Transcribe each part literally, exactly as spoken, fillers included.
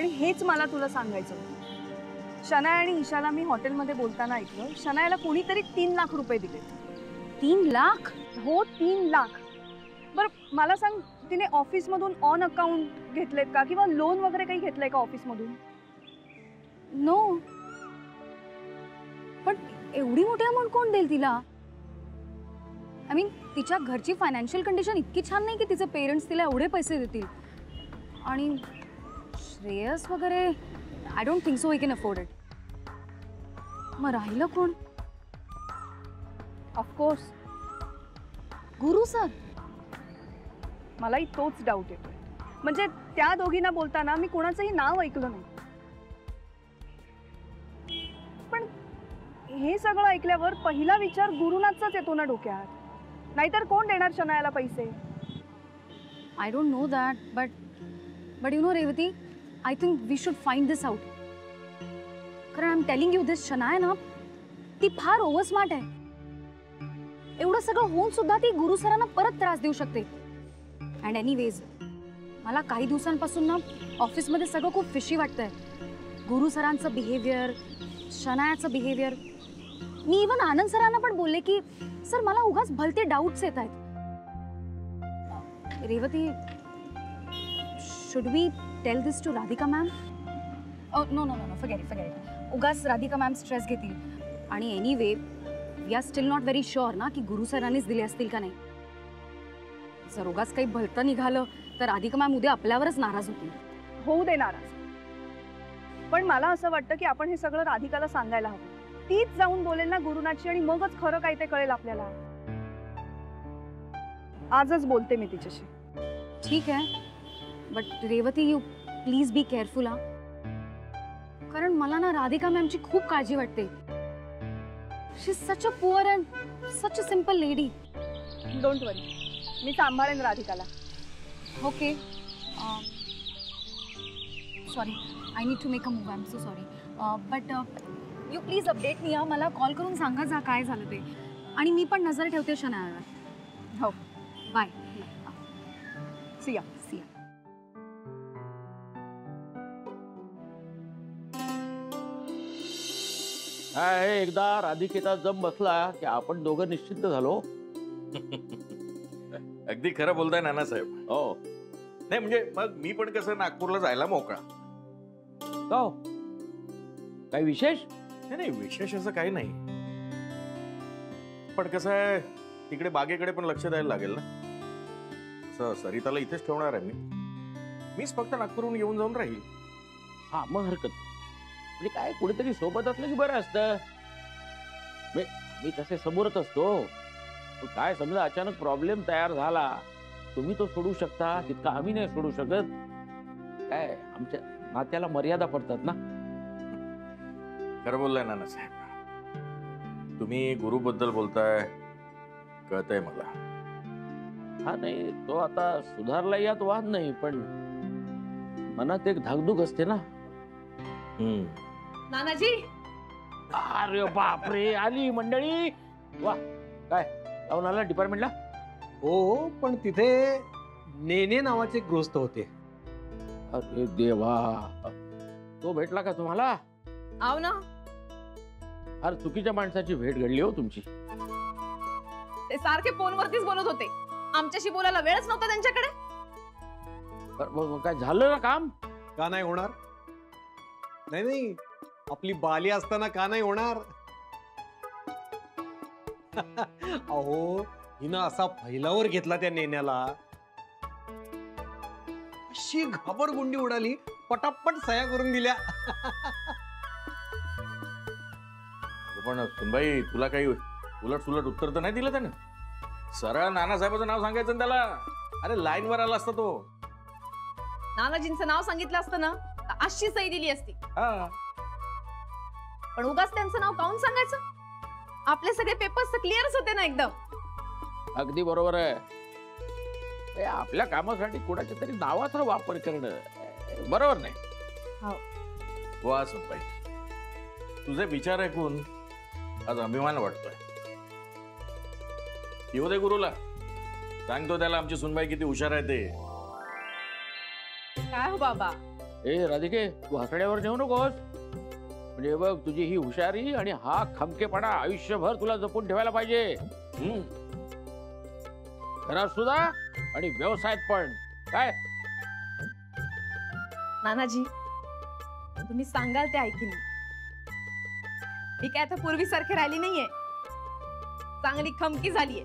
आणि हेच मला तुला सांगायचं होतं। शनाया आणि ईशाला मी हॉटेलमध्ये बोलताना ऐकलं। शनायाला कोणीतरी तीन लाख रुपये दिले। तीन लाख? हो, तीन लाख। बरं मला सांग, तिने ऑफिसमधून ऑन अकाउंट घेतलेत का किंवा लोन वगैरे काही घेतलंय का ऑफिसमधून? नो। पण एवढी मोठी अमाउंट कोण देईल तिला? आय मीन तिच्या घरची फायनान्शियल कंडिशन इतकी छान नाही की तिचे पेरेंट्स तिला एवढे पैसे देतील। आणि श्रेयस वगैरे I don't think so he can afford it. मग राहिलं कोण? ऑफकोर्स गुरु सर। मलाही तोच डाऊट येतोय। म्हणजे त्या दोघींना बोलताना मी कोणाचंही नाव ऐकलं नाही। पण हे सगळं ऐकल्यावर पहिला विचार गुरुनाथचाच येतो ना डोक्यात। नाहीतर कोण देणार शनायाला पैसे? I don't know that, but but you know Revati, I think we should find this out. कारण I am telling you this Shanaya ना, ती फार ओव्हर स्मार्ट आहे। एवढं सगळं होऊन सुद्धा ती गुरु सरांना परत त्रास देऊ शकते। अँड एनीवेज मला काही दिवसांपासून ना ऑफिसमध्ये सगळं खूप फिशी वाटतंय। गुरु सरांचं बिहेवियर, शनायाचं बिहेवियर। मी इवन आनंद सरांना पण बोलले की सर मला उगाच भलते डाउट्स येत आहेत। Revati, should we tell this to Radhika ma'am? No no no, forget it, forget it. उगाच राधिका मॅम स्ट्रेस घेतील। आणि anyway we are still not very sure ना की गुरु सरांनीच दिले असतील का नाही। जर उगाच काही भलतं निघालं तर राधिका मॅम उद्या आपल्यावरच नाराज होतील। होऊ दे नाराज, पण मला असं वाटतं की आपण हे सगळं राधिकाला सांगायला हवं। तीच जाऊन बोलेल ना गुरुनाथशी आणि मगच खरं काय ते कळेल आपल्याला। आजच बोलते मी तिच्याशी। ठीक आहे, but Revati you please be careful हा। कारण मला ना राधिका मॅमची खूप काळजी वाटते। She is such a poor and such a simple lady. Don't worry, मी सांभाळेन राधिकाला। Okay, sorry, I need to make a move, I am so sorry. But you please update me हा। मला कॉल करून सांगा जा काय झालं ते। आणि मी पण नजर ठेवते शनायावर। हो, बाय। सी या, सी या। हाय, एकदा राधिकेचा जम बसला की आपण दोघं निश्चिंत झालो। अगदी खरं बोलताय नाना साहेब। हो, नाही म्हणजे मग मी पण कसं नागपूरला जायला मोकळा। का काय विशेष? नाही विशेष असं काही नाही, पण कसं आहे तिकडे बागेकडे पण लक्ष द्यायला लागेल ना। सर सरिताला इथेच ठेवणार आहे मी। मीच फक्त नागपूरहून येऊन जाऊन राहील। हा मग हरकत म्हणजे काय, कुठेतरी सोबत असलं की बरं असतं। मी मी तसे समोरच असतो। काय समजा अचानक प्रॉब्लेम तयार झाला, तुम्ही तो सोडू शकता तितका आम्ही नाही सोडू शकत। काय आमच्या नात्याला मर्यादा पडतात ना। खरं बोललाय नाना साहेब, तुम्ही गुरु बद्दल बोलताय कळतंय मला। हा नाही, तो आता सुधारला यात वाद नाही, पण मनात एक धाकधूक असते ना। हम्म। नानाजी, अरे बापरे, आली मंडळी। वा, काय जाऊन आला डिपार्टमेंटला? हो, पण तिथे नेने नावाचे गृहस्थ होते। अरे देवा, तो भेटला का तुम्हाला? आव ना, अरे चुकीच्या माणसाची भेट घडली हो तुमची। ते सारखे फोनवरतीच बोलत होते, आमच्याशी बोलायला वेळच नव्हता त्यांच्याकडे। काय झालं ना? काम का नाही होणार? नाही नाही, आपली बाली असताना का नाही होणार? अहो हिनं असा फैलावर घेतला त्या नेण्याला, अशी घाबरगुंडी उडाली, पटापट सह्या करून दिल्या। पण सुनबाई, तुला काही उलट सुलट उत्तर तर नाही दिलं त्यानं? सरळ नानासाहेबाचं नाव सांगायचं त्याला। अरे लाईन वर आला असता तो। नानाजींचं नाव सांगितलं असतं ना तर अशी सही दिली असती। पण उगाच त्यांचं नाव काऊन सांगायचं? आपले सगळे पेपर्स तर क्लिअरच होते ना एकदम। अगदी बरोबर आहे। आपल्या कामासाठी कुणाच्या तरी नावाचा वापर करणं बरोबर नाही। वा सुनबाई, तुझे विचार ऐकून आज अभिमान वाटतोय। येऊ दे गुरुला, सांगतो त्याला आमची सुनबाई किती हुशार आहे ते। काय हो बाबा, ए राधिके, तू हसण्यावर जाऊ नकोस. म्हणजे बघ, तुझी ही हुशारी आणि हा खमकेपणा आयुष्यभर तुला जपून ठेवायला पाहिजे. घरात सुद्धा आणि व्यवसायात पण. काय नानाजी, तुम्ही सांगाल ते ऐकीन. मी काय आता पूर्वीसारखी राहिली नाहीये, चांगली खमकी झालीये.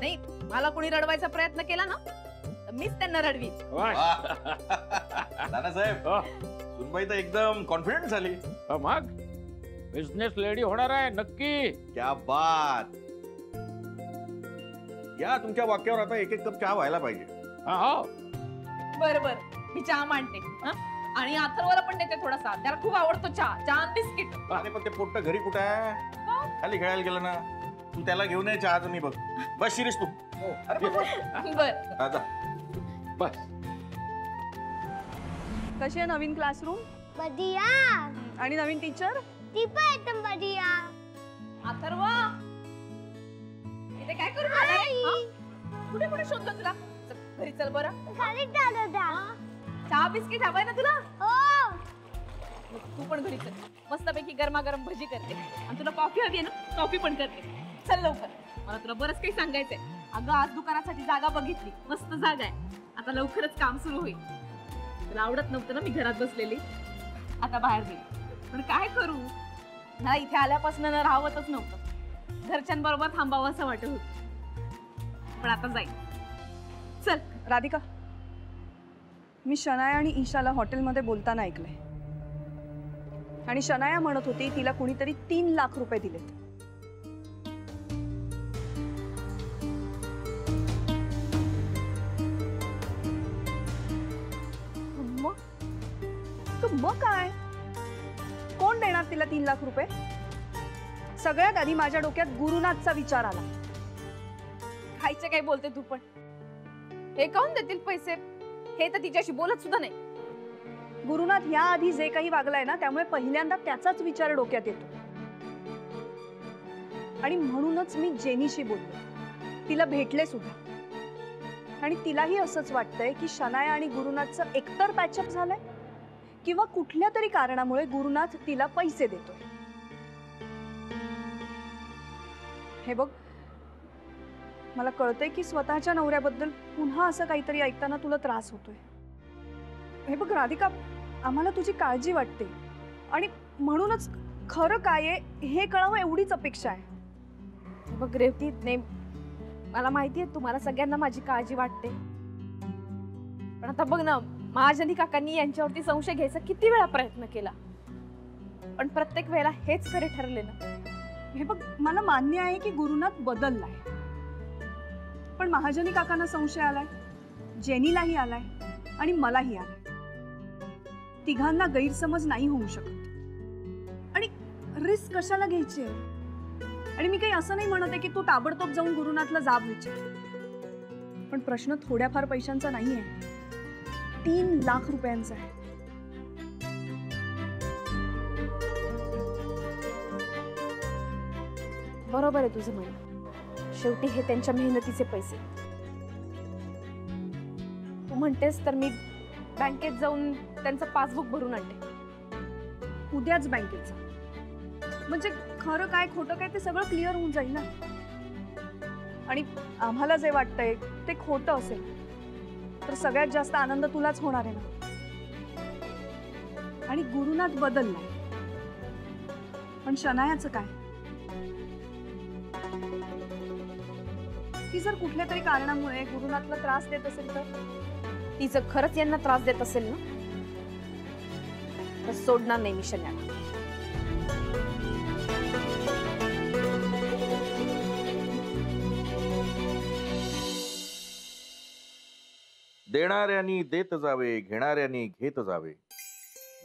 नाही, मला कोणी रडवायचा प्रयत्न केला ना, मीच त्यांना रडवी. नानासाहेब, सुनबाई तर एकदम कॉन्फिडंट झाली. मग बिझनेस लेडी होणार आहे नक्की. क्या बात. या तुमच्या वाक्यावर आता एक एक कप चहा व्हायला पाहिजे. बर बर, मी चहा मांडते. आणि अथर्वला पण देते थोडासा, त्याला खूप आवडतो चहा. चहा बिस्किट. अरे पण ते पोट्ट घरी कुठे आहे? खाली खेळायला गेलं ना. तू त्याला घेऊन ये चहा. तुम्ही बघ बस शिरीष तू. बर बस. कशी आहे नवीन क्लासरूम? बढ़िया. आणि नवीन टीचर? ती पण एकदम बढ़िया. अथर्व, इथे काय करू आलाय? कुठे कुठे शोधतो तुला? घरी चल बरं. खाली चालू द्या. चहा बिस्किट हवंय ना तुला? हो. तू पण घरी चल, मस्तपैकी गरमागरम भजी करते. आणि तुला कॉफी हवी आहे ना? कॉफी पण करते. चल लवकर, मला तुला बरंच काही सांगायचंय. अगं, आज दुकानासाठी जागा बघितली, मस्त जागा आहे. आता लवकरच काम सुरू होईल. तुला आवडत नव्हतं ना मी घरात बसलेली? आता बाहेर गेली, पण काय करू, मला इथे आल्यापासून न राहवतच नव्हतं. घरच्यांबरोबर थांबावं असं वाटत होतं, पण आता जाईल. चल. राधिका, मी शनाया आणि ईशाला हॉटेलमध्ये बोलताना ऐकलंय. आणि शनाया म्हणत होती तिला कुणीतरी तीन लाख रुपये दिलेत. मग काय, कोण देणार तिला तीन लाख रुपये? सगळ्यात आधी माझ्या डोक्यात गुरुनाथचा विचार आला. खायचं काय बोलते तू पण, हे काहून देतील पैसे? हे तर तिच्याशी बोलत सुद्धा नाही. गुरुनाथ या आधी जे काही वागलाय ना, त्यामुळे पहिल्यांदा त्याचाच विचार डोक्यात येतो. आणि म्हणूनच मी जेनीशी बोलले, तिला भेटले सुद्धा. आणि तिलाही असंच वाटतंय की शनाया आणि गुरुनाथचं एकतर पॅचअप झालंय, किंवा कुठल्या तरी कारणामुळे गुरुनाथ तिला पैसे देतोय. हे बघ, मला कळतंय की स्वतःच्या नवऱ्याबद्दल पुन्हा असं काहीतरी ऐकताना तुला त्रास होतोय. हे बघ राधिका, आम्हाला तुझी काळजी वाटते आणि म्हणूनच खरं काय आहे हे कळावं एवढीच अपेक्षा आहे. बघ रेवती, मला माहिती आहे तुम्हाला सगळ्यांना माझी काळजी वाटते, पण आता बघ ना, महाजनी काकांनी यांच्यावरती संशय घ्यायचा किती वेळा प्रयत्न केला, पण प्रत्येक वेळेला हेच खरे ठरले ना. हे बघ, मला मान्य आहे की गुरुनाथ बदललाय, पण महाजनी काकांना संशय आलाय, जेनीलाही आलाय आणि मलाही आलाय. तिघांना गैरसमज नाही होऊ शकत. आणि रिस्क कशाला घ्यायची? आणि मी काही असं नाही म्हणत आहे की तू ताबडतोब जाऊन गुरुनाथला जाब विचार, पण प्रश्न थोड्याफार पैशांचा नाही आहे, तीन लाख रुपयांचा आहे. बरोबर आहे तुझं म्हणणं, शेवटी हे त्यांच्या मेहनतीचे पैसे. तू म्हणतेस तर मी बँकेत जाऊन त्यांचं पासबुक भरून आणते. उद्याच बँकेत जा, म्हणजे खरं काय खोटं काय ते सगळं क्लिअर होऊन जाईल ना. आणि आम्हाला जे वाटतंय ते खोटं असेल तर सगळ्यात जास्त आनंद तुलाच होणार आहे ना. आणि गुरुनाथ बदलला, पण शनायाचं काय? ती जर कुठल्या तरी कारणामुळे गुरुनाथला त्रास देत असेल तर? तिचं खरंच यांना त्रास देत असेल ना, तर सोडणार नाही मी शनायाला. देणाऱ्यांनी देत जावे, घेणाऱ्यांनी घेत जावे,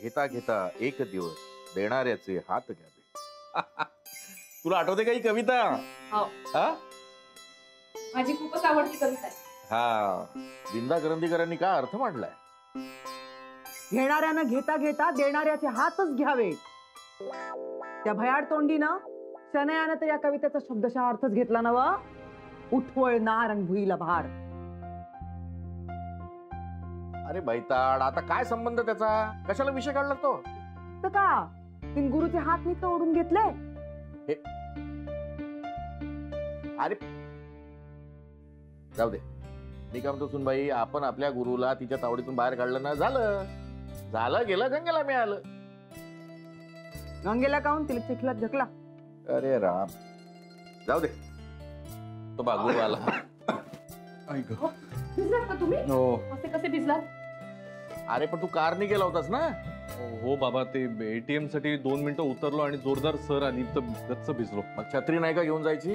घेता घेता एक दिवस देणाऱ्याचे हात घ्यावे. तुला आठवते काही कविता? माझी खूपच आवडती कविता. हा, विंदा करंदीकरांनी का अर्थ मांडलाय? घेणाऱ्यांना घेता घेता देणाऱ्याचे हातच घ्यावे. त्या भयाड तोंडीनं शनयानं तर या कवितेचा शब्दशः अर्थच घेतला ना. वा, उठवळणार आणि भुईला भार. अरे बैताड, आता काय संबंध त्याचा? कशाला विषय काढला तो? तर का तीन गुरुचे हात नीट ओढून घेतले? अरे जाऊ दे, मी काय म्हणतो सुनबाई, आपण आपल्या गुरुला तिच्या तावडीतून बाहेर काढलं ना, झालं झालं गेलं, गंगेला मिळालं. गंगेला काऊन? तिला चिखलात ढकला. अरे राम, जाऊ दे, तो बागू आला. भिजलात का तुम्ही? असे कसे भिजलात? अरे पण तू कारने गेला होतास ना? हो बाबा, ते एटीएम साठी दोन मिनिटं उतरलो आणि जोरदार सर आली तर गच्च भिजलो. मग छत्री नाही का घेऊन जायची?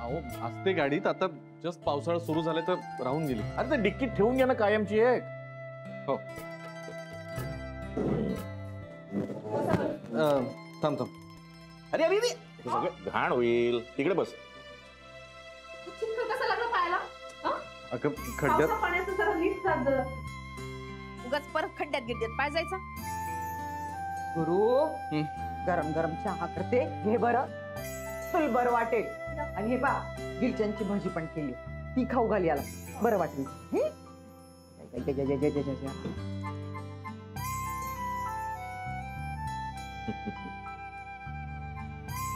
अहो असते गाडीत, आता जस्ट पावसाळा सुरू झाले तर राहून गेली. अरे ते डिक्कीत ठेवून घ्या ना कायमची एक. हो थांब थांब. अरे अरे सगळं घाण होईल, तिकडे बस. अगं खड्ड्यात उगाच परत खड्ड्यात गिड्ड्यात पाय जायचा. गुरु गरम गरम चहा करते, हे बरं तुला बरं वाटेल. आणि हे बा, गिरच्यांची भाजी पण केली, ती खाऊ घाल याला, बरं वाटेल.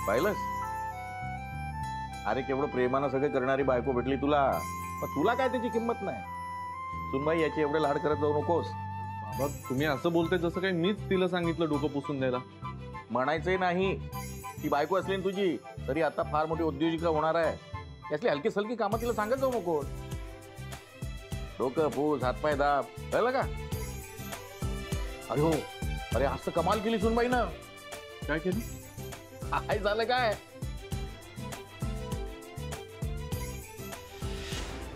पाहिलंस, अरे केवढं प्रेमानं सगळे करणारी बायको भेटली तुला, पण तुला काय त्याची किंमत नाही. सुनबाई, याची एवढे लाड करत जाऊ नकोस. बाबा तुम्ही असं बोलते जसं काही मीच तिला सांगितलं डोकं पुसून द्यायला. म्हणायचंही नाही, ती बायको असली ना तुझी तरी आता फार मोठी उद्योजिका होणार आहे. यातली हलकी सलकी कामं तिला सांगत जाऊ नकोस. डोकं पूस, हातपाय दाब, कळलं का? अरे हो, अरे आज तर कमाल केली सुनबाई ना. काय केली? काय झालं काय?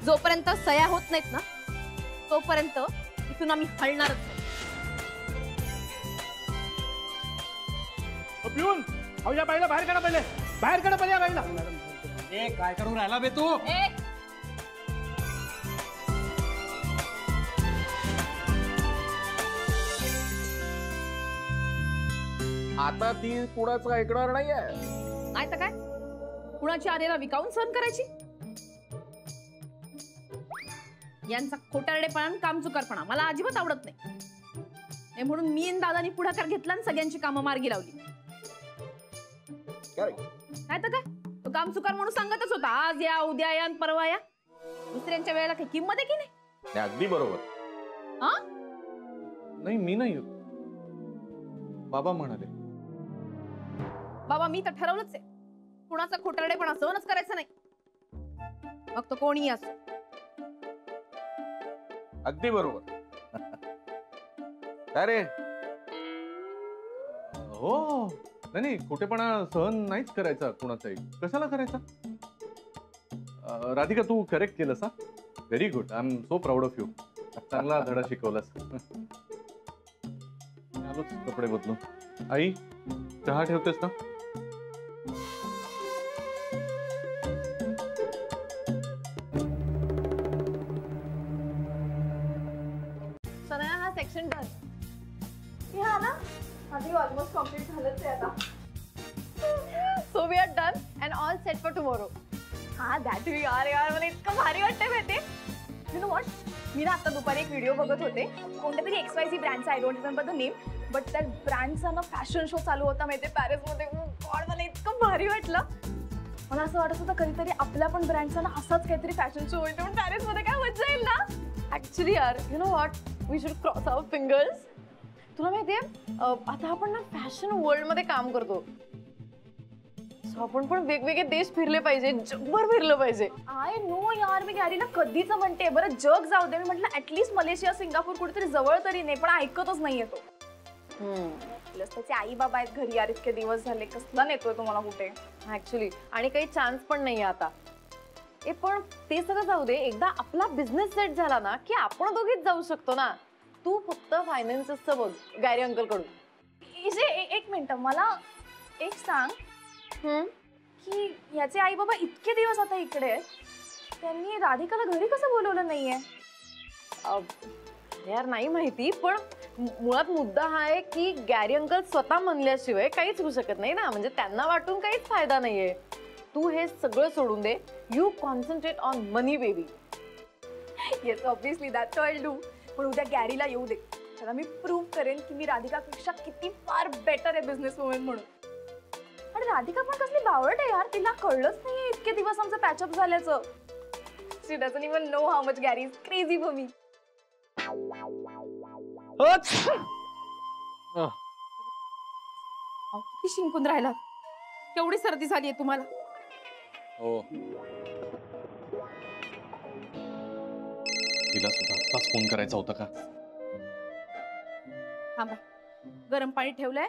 जोपर्यंत सया होत नाहीत ना तोपर्यंत इथून आम्ही हलणारच नाही. पिऊन अवजा बाईला बाहेर काढा, पहिले बाहेर काढा, पहिले बाईला. ए काय करून राहिला बे तू? आता ती कुणाचं ऐकणार नाहीये. नाही तर काय, कुणाची आरेला विकावून सहन करायची. यांचा खोटारडेपणा आणि कामचुकारपणा मला अजिबात आवडत नाही, म्हणून मी आणि दादानी पुढाकार घेतला आणि सगळ्यांची कामं मार्गी लावली. काय तर काय, तो कामचुकार म्हणून सांगतच होता, आज या, उद्या या, परवा या. दुसऱ्यांच्या वेळेला काही किंमत आहे की नाही? अगदी बरोबर. हा नाही, मी नाही, बाबा म्हणाले. बाबा, मी तर ठरवलंच आहे, कुणाचा खोटारडेपणा सहनच करायचा नाही, मग तो कोणी असो. अगदी बरोबर. अरे हो, नाही, खोटेपणा सहन नाहीच करायचा कोणाचाही. कशाला करायचा? राधिका, तू करेक्ट केलंस. Very good, I am so proud of you. चांगला धडा शिकवलास. आलोच कपडे बदलून. आई, चहा ठेवतेस ना? Almost complete झालंच आहे आता. So we are done and all set for tomorrow. हाँ, that we are यार, मला इतकं भारी वाटतंय माहिती. You know what? मी ना आता दुपारी एक व्हिडिओ बघत होते, कोणत्या तरी एक्स वाय झेड ब्रँडचा, I don't remember the name, but त्या ब्रँडचा ना फॅशन शो चालू होता माहिती पॅरिसमध्ये. गॉड, मला इतकं भारी वाटलं. मला असं वाटत होतं कधीतरी आपल्या पण ब्रँडचा ना असाच काहीतरी फॅशन शो होईल, पण पॅरिसमध्ये काय मजा येईल ना. ॲक्च्युली यार, you know what, we should cross our fingers. तुला माहितीये, आता आपण ना फॅशन वर्ल्ड मध्ये काम करतो, आपण पण वेगवेगळे देश फिरले पाहिजे, जगभर फिरलं पाहिजे. आय नो यार, मी गॅरीला कधीच म्हणते, बरं जग जाऊ दे, मी म्हटलं ऍटलीस्ट मलेशिया, सिंगापूर कुठेतरी जवळ तरी, नाही पण ऐकतच नाहीये तो. प्लस त्याचे आई बाबा आहेत घरी यार, इतके दिवस झाले, कसला नेतोय तुम्हाला कुठे ऍक्च्युअली, आणि काही चान्स पण नाहीये आता. ए पण ते सगळं जाऊ दे, एकदा आपला बिझनेस सेट झाला ना की आपण दोघेच जाऊ शकतो ना. तू फक्त फायनान्सेसचं बघ गॅरी अंकल कडून. इजे एक मिनिट, मला एक सांग की याचे आई बाबा इतके दिवस आता इकडे, त्यांनी राधिकाला घरी कसं बोलवलं नाहीये? यार नाही माहिती, पण मुळात मुद्दा हा आहे की गॅरी अंकल स्वतः म्हणल्याशिवाय काहीच होऊ शकत नाही ना, म्हणजे त्यांना वाटून काहीच फायदा नाहीये. तू हे सगळं सोडून दे, you concentrate on money baby. Yes, obviously that's what I'll do. पण उद्या गॅरीला येऊ दे. चला मी प्रूव्ह करेन की मी राधिकापेक्षा किती फार बेटर आहे बिझनेस वुमन म्हणून. आणि राधिका पण कसली बावळट आहे यार, तिला कळलंच नाहीये इतके दिवस आमचं पॅचअप झाल्याचं. She doesn't even know how much Gary is crazy for me. शिंकून राहिला, केवढी सर्दी झाली आहे तुम्हाला. हो, तिला सुद्धा आत्ताच फोन करायचा होता का. थांबा, गरम पाणी ठेवलंय,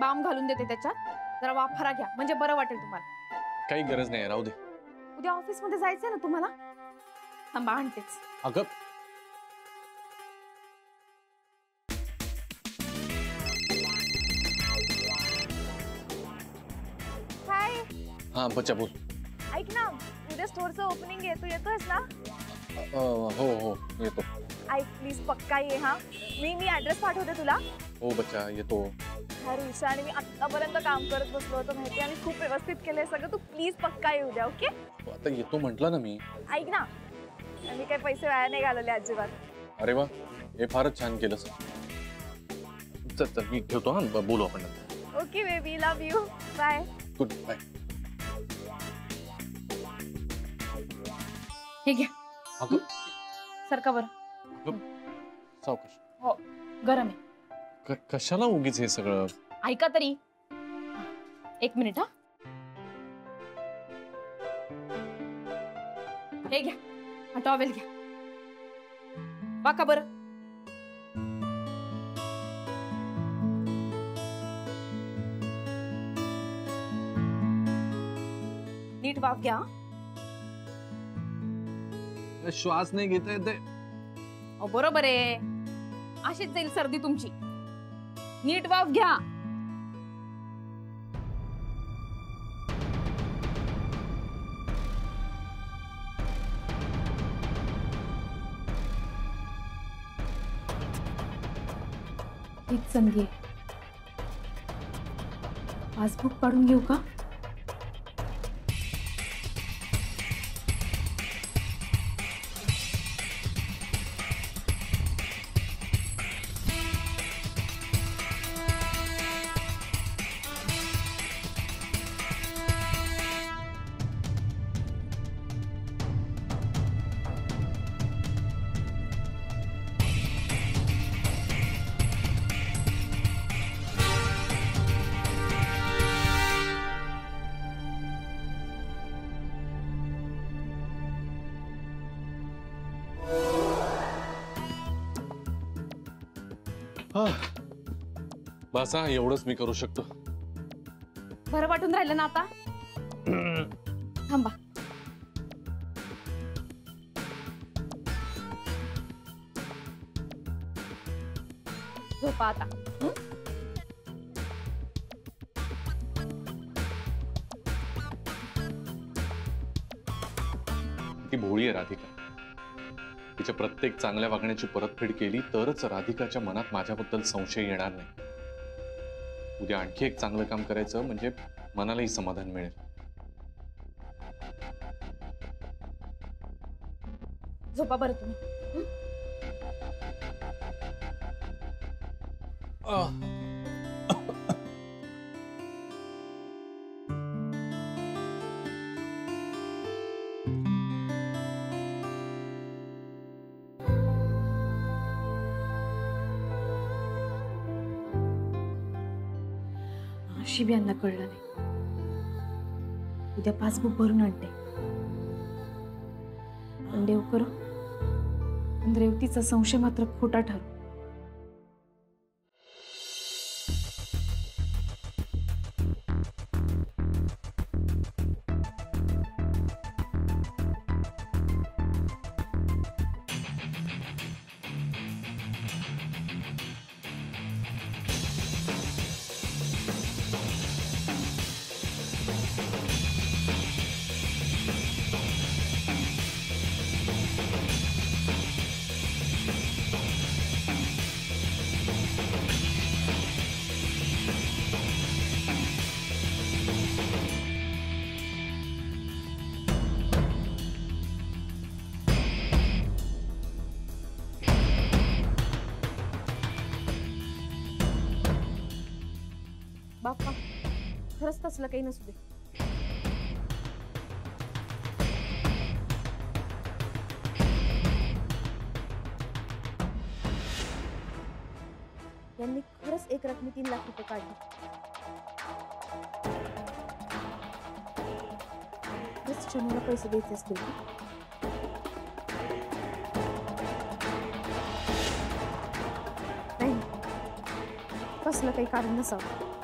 बाम घालून देते त्याच्यात, जरा वाफारा घ्या म्हणजे बरं वाटेल तुम्हाला. काही गरज नाही, राहू दे. उद्या ऑफिस मध्ये जायचंय ना तुम्हाला. थांबा आणतेच. अगं हाँ बच्चा बोल. ऐक ना, उद्या स्टोरचं ओपनिंग आहे, तू येतोयस ना. हो हो येतो. ऐक प्लीज पक्का ये. हाँ मी मी ऍड्रेस पाठवते तुला. हो बच्चा येतो. अरे ईशा आणि मी आतापर्यंत काम करत बसलो होतो माहिती, आणि खूप व्यवस्थित केलंय सगळं. तू प्लीज पक्का येऊ द्या. ओके आता येतो म्हटलं ना मी. ऐक ना, मी काही पैसे वाया नाही घालवले अजिबात. अरे वा, हे फारच छान केलंस. चल चल मी ठेवतो. हा बोलू आपण. Okay baby, love you, bye. Good bye. ठीक आहे सरका बरं. सावकाश. हो गरम आहे. कशाला उगीच हे सगळं. ऐका तरी एक मिनिट. हा हे घ्या टॉवेल घ्या, वाका बरं. नीट वाफ घ्या. श्वास नाही घेता येते. बरोबर आहे, अशीच जाईल सर्दी तुमची. नीट वाफ घ्या. एक संधी, पासबुक काढून घेऊ का. एवढंच मी करू शकतो. बरं वाटून राहिलं ना आता. थांबा, झोपा आता. ती भोळी आहे राधिका. तिच्या प्रत्येक चांगल्या वागण्याची परतफेड केली तरच राधिकाच्या मनात माझ्याबद्दल संशय येणार नाही. उद्या आणखी एक चांगलं काम करायचं म्हणजे मनालाही समाधान मिळेल. झोपा बरं तुम्ही. शिबी यांना कळलं नाही. उद्या पासबुक भरून आणते. पण देव करो पण रेवतीचा संशय मात्र खोटा ठरू. बाप का खरंच तसलं काही नसू दे. यांनी खरंच एक रकमी तीन लाख रुपये काढले. शनूला पैसे द्यायचे असतील. असलं काही कारण नसावं.